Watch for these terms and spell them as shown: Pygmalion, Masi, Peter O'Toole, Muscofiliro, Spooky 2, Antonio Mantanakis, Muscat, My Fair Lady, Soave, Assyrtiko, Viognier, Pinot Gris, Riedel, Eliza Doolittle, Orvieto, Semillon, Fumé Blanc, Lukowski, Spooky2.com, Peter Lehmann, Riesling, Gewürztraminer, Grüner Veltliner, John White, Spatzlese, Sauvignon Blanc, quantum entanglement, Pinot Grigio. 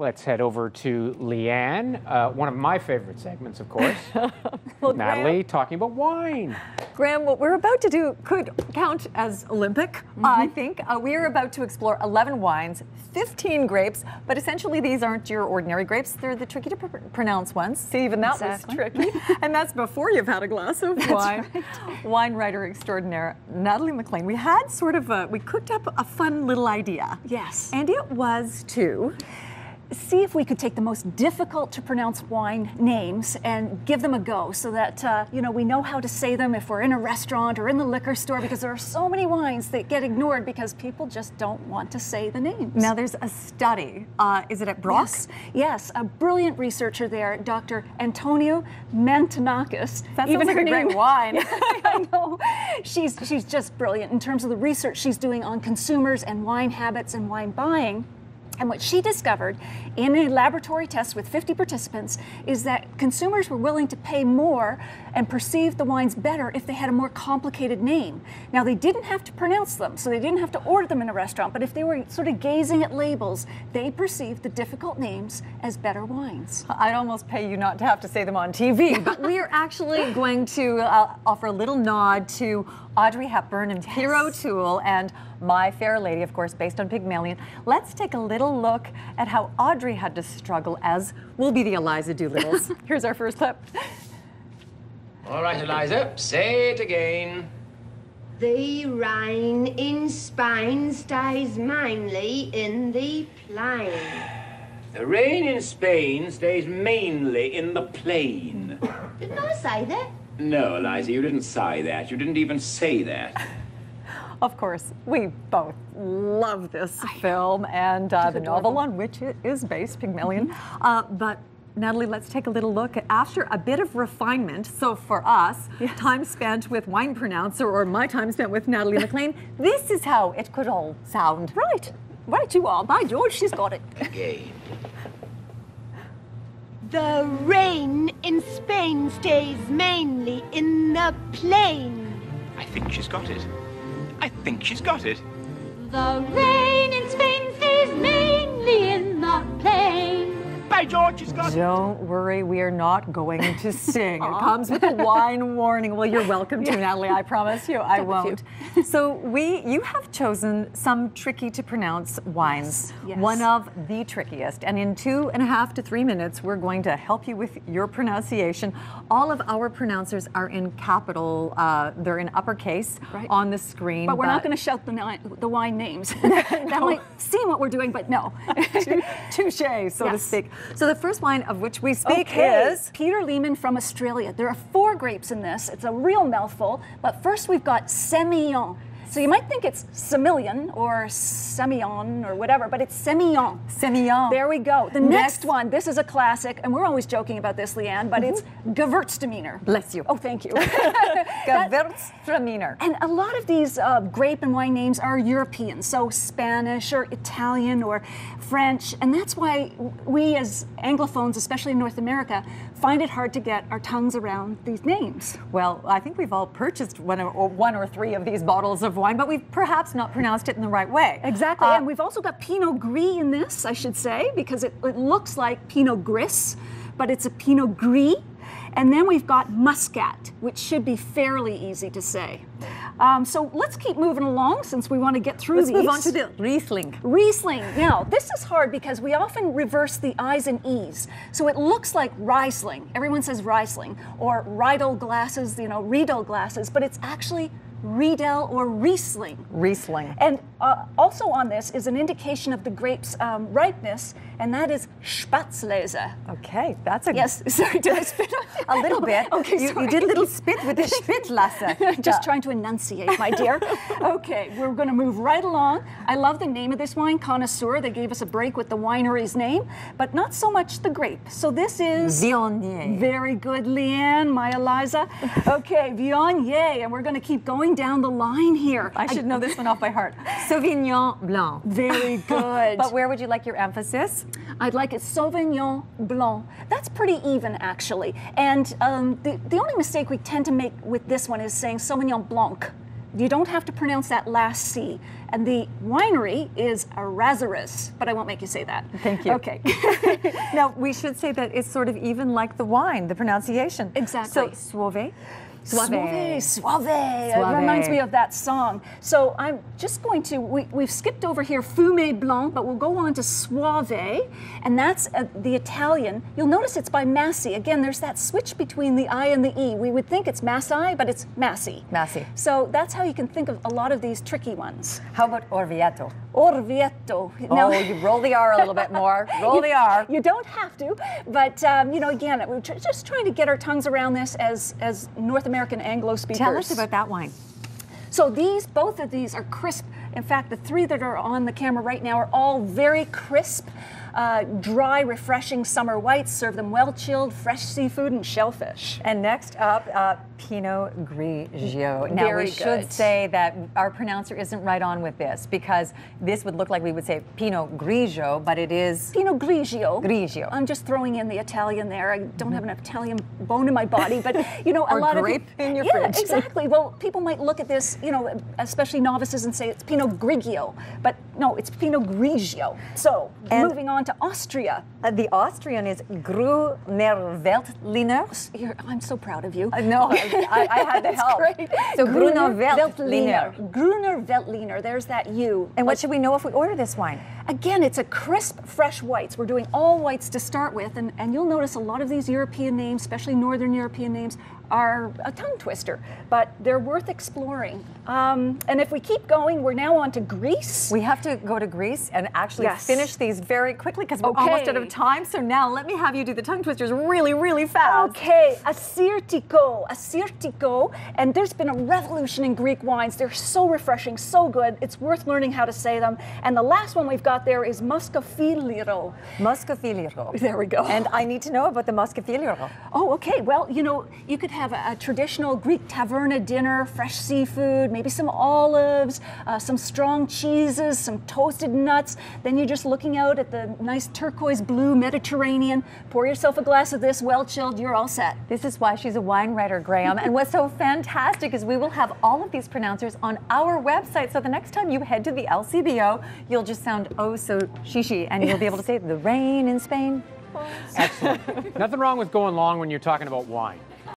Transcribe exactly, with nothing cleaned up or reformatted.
Let's head over to Leanne, uh, one of my favorite segments, of course. Well, Natalie, Graham, talking about wine. Graham, what we're about to do could count as Olympic, mm-hmm. I think. Uh, we are about to explore eleven wines, fifteen grapes, but essentially these aren't your ordinary grapes. They're the tricky to pr pronounce ones. See, even that exactly. was tricky. And that's before you've had a glass of that's wine. Right. Wine writer extraordinaire, Natalie McLean. We had sort of a, we cooked up a fun little idea. Yes. And it was to see if we could take the most difficult to pronounce wine names and give them a go so that, uh, you know, we know how to say them if we're in a restaurant or in the liquor store, because there are so many wines that get ignored because people just don't want to say the names. Now there's a study, uh, is it at Brock? Yes, yes, a brilliant researcher there, Doctor Antonio Mantanakis. That sounds Even like her a name, great wine. I know, she's, she's just brilliant in terms of the research she's doing on consumers and wine habits and wine buying. And what she discovered in a laboratory test with fifty participants is that consumers were willing to pay more and perceive the wines better if they had a more complicated name. Now, they didn't have to pronounce them, so they didn't have to order them in a restaurant, but if they were sort of gazing at labels, they perceived the difficult names as better wines. I'd almost pay you not to have to say them on T V, but we are actually going to uh, offer a little nod to Audrey Hepburn and yes. Peter O'Toole and My Fair Lady, of course, based on Pygmalion. Let's take a little look at how Audrey had to struggle as we'll be the Eliza Doolittles. Here's our first clip. All right, Eliza, say it again. The rain in Spain stays mainly in the plain. The rain in Spain stays mainly in the plain. Didn't I say that? No, Eliza, you didn't say that. You didn't even say that. Of course, we both love this I film and uh, the novel on which it is based, Pygmalion. Mm-hmm. uh, but Natalie, let's take a little look after a bit of refinement. So for us, yes. time spent with wine pronouncer or my time spent with Natalie McLean, this is how it could all sound. Right, right you are. By George, she's got it. Again. The rain in Spain stays mainly in the plain. I think she's got it. I think she's got it. The rain in Spain stays mainly in the plain. By George, she's got it. Don't worry, we are not going to sing. It comes with a wine warning. Well, you're welcome to, Natalie. I promise you, I won't. So we, you have chosen some tricky to pronounce wines. Yes. One of the trickiest. And in two and a half to three minutes, we're going to help you with your pronunciation. All of our pronouncers are in capital. Uh, they're in uppercase right. on the screen. But we're but... not going to shout the, the wine names. That no. might seem what we're doing, but no. Touché, so yes. to speak. So the first wine of which we speak okay. is Peter Lehmann from Australia. There are four grapes in this. It's a real mouthful. But first we've got Semillon. So you might think it's Semillon or Semillon or whatever, but it's Semillon. Semillon. There we go. The next, next one, this is a classic, and we're always joking about this, Leanne, but mm-hmm. it's Gewürztraminer. Bless you. Oh, thank you. Gewürztraminer. And a lot of these uh, grape and wine names are European, so Spanish or Italian or French, and that's why we as Anglophones, especially in North America, find it hard to get our tongues around these names. Well, I think we've all purchased one or, or one or three of these bottles of wine, but we've perhaps not pronounced it in the right way. Exactly, uh, and we've also got Pinot Gris in this, I should say, because it, it looks like Pinot Gris, but it's a Pinot Gris. And then we've got Muscat, which should be fairly easy to say. Um, so let's keep moving along since we want to get through let's these. Let's move on to the Riesling. Riesling. Now, this is hard because we often reverse the I's and E's. So it looks like Riesling. Everyone says Riesling or Riedel glasses, you know, Riedel glasses, but it's actually Riedel or Riesling. Riesling. And uh, also on this is an indication of the grape's um, ripeness, and that is Spatzlese. Okay, that's a... Yes, sorry, did I spit on a little bit. Okay, you, you did a little spit with the Spitzlasse. Just trying to enunciate, my dear. Okay, we're going to move right along. I love the name of this wine, Connoisseur. They gave us a break with the winery's name, but not so much the grape. So this is... Viognier. Very good, Leanne, my Eliza. Okay, Viognier, and we're going to keep going down the line here. I should know this one off by heart. Sauvignon Blanc. Very good. But where would you like your emphasis? I'd like it Sauvignon Blanc. That's pretty even, actually. And um, the, the only mistake we tend to make with this one is saying Sauvignon Blanc. you don't have to pronounce that last C. And the winery is Arasurus, but I won't make you say that. Thank you. Okay. Now, we should say that it's sort of even like the wine, the pronunciation. Exactly. So, Soave. Suave, suave, suave. It reminds me of that song. So I'm just going to, we, we've skipped over here Fumé Blanc, but we'll go on to Suave, and that's uh, the Italian. You'll notice it's by Masi. Again, there's that switch between the I and the E. We would think it's Masi, but it's Masi. Masi. So that's how you can think of a lot of these tricky ones. How about Orvieto? Orvieto. Now, oh, you roll the R a little bit more. Roll you, the R. You don't have to, but um, you know, again, we're just trying to get our tongues around this as, as North American Anglo speakers. Tell us about that wine. So these, both of these are crisp. In fact, the three that are on the camera right now are all very crisp, uh, dry, refreshing summer whites. Serve them well chilled, fresh seafood and shellfish. And next up, uh, Pinot Grigio. Now very we good. should say that our pronouncer isn't right on with this, because this would look like we would say Pinot Grigio, but it is Pinot Grigio. Grigio. I'm just throwing in the Italian there. I don't have an Italian bone in my body, but you know, a or lot grape of in your yeah, fridge. Exactly. Well, people might look at this, you know, especially novices, and say it's Pinot Grigio, but no, it's Pinot Grigio. So and moving on to Austria. Uh, the Austrian is Grüner Veltliner. You're, I'm so proud of you. Uh, no, I, I had the help. Great. So Grüner Veltliner. Veltliner. Grüner Veltliner, there's that U. And what should we know if we order this wine? Again, it's a crisp, fresh whites. We're doing all whites to start with, and, and you'll notice a lot of these European names, especially Northern European names, are a tongue twister, but they're worth exploring. Um, and if we keep going, we're now on to Greece. We have to go to Greece and actually yes. finish these very quickly, because we're okay. almost out of time. So now let me have you do the tongue twisters really, really fast. Okay, Assyrtiko, Assyrtiko. And there's been a revolution in Greek wines. They're so refreshing, so good. It's worth learning how to say them. And the last one we've got there is Muscofiliro. Muscofiliro. There we go. And I need to know about the Muscofiliro. Oh, okay. Well, you know, you could have have a, a traditional Greek taverna dinner, fresh seafood, maybe some olives, uh, some strong cheeses, some toasted nuts. Then you're just looking out at the nice turquoise blue Mediterranean. Pour yourself a glass of this, well chilled, you're all set. This is why she's a wine writer, Graham. And what's so fantastic is we will have all of these pronouncers on our website. So the next time you head to the L C B O, you'll just sound oh so shishi, and you'll be able to say the rain in Spain. Excellent. Nothing wrong with going long when you're talking about wine.